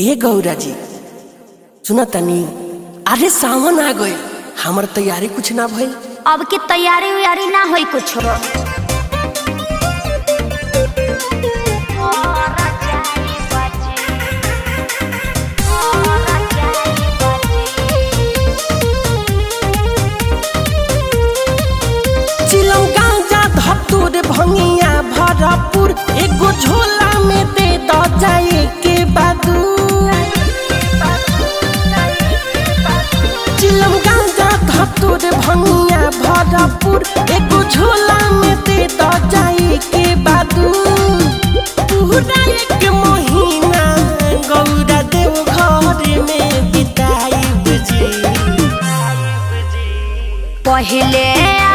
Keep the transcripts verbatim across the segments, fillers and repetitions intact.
ए गौरा जी सुना तनी, अरे सावन आ गए, हमार तैयारी कुछ ना भई। अब की तैयारी उयारी ना होई कुछ। चिलौंगा जा धतूर भंगिया भरपुर एगो झोला में दे द जाए के बादू। तोरे भंगिया भरपुर एगो झोला में दे द जाए के बादू। पूरा एक महीना गौरा देव घर में बिताई जी। पहले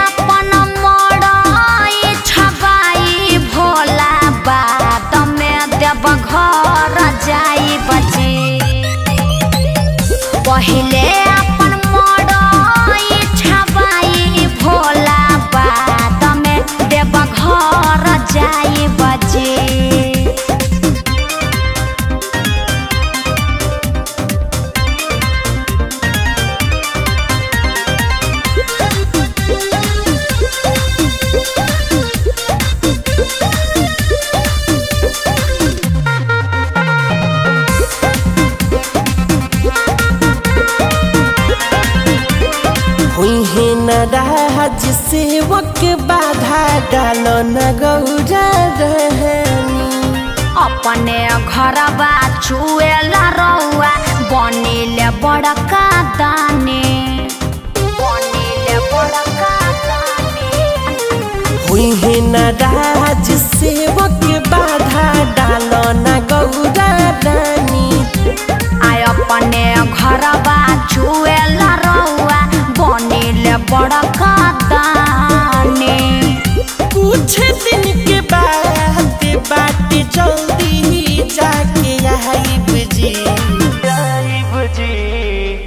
अपन मड़ई छबाई भोला बाद में देव घर जाई बची। पहले अपन सेवक बाधा डाल न गौरा रहनी। अपने घर बाचुएला रौआ बनिले बड़का दाने। हुई है नाराज सेवक बाधा डाल न गौरा रहनी। आय अपने घर बाचुएला रौआ बनिले बड़का दाने। कुछ दिन के बाद बाटी जल्दी जाके आइब जी।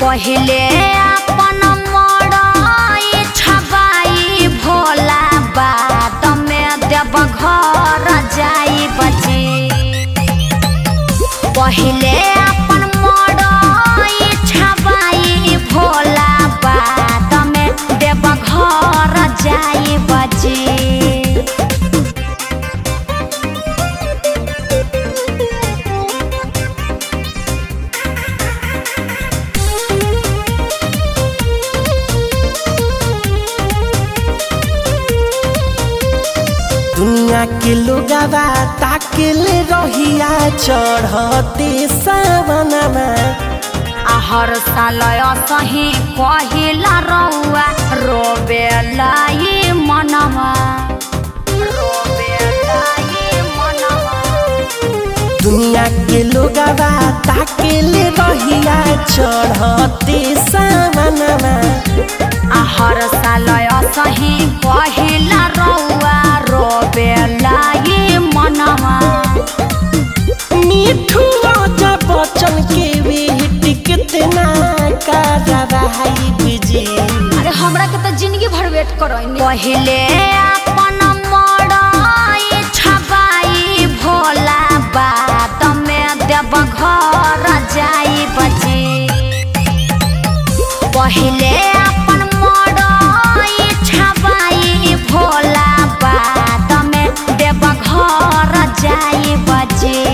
पहले अपन मड़ई छबाई भोला बाद में देव घर जाई बची। पहले अपन मड़ई छबाई भोला बाद में देव घर जाई बची। दुनिया के लोगवा ताकिल रहिया चढ़ते सावनमा। हर साल सही पहिला रौआ रोबेला मनवा। दुनिया के लोगवा ताकिल रहिया चढ़ते सावनमा। हर साल सही पहिला रौआ रोबेला मनवा। मिठू राजा बचन के वेट कितना करवाइब जी। अरे हमरा के त जिंदगी भर वेट करइनी। पहले अपन मड़ई छबाई भोला बाद में देव घर जाई बची। पहले अपन मड़ई छबाई भोला बाद में देव घर जाई बची।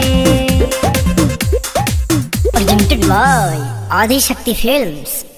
Presented by Adishakti films.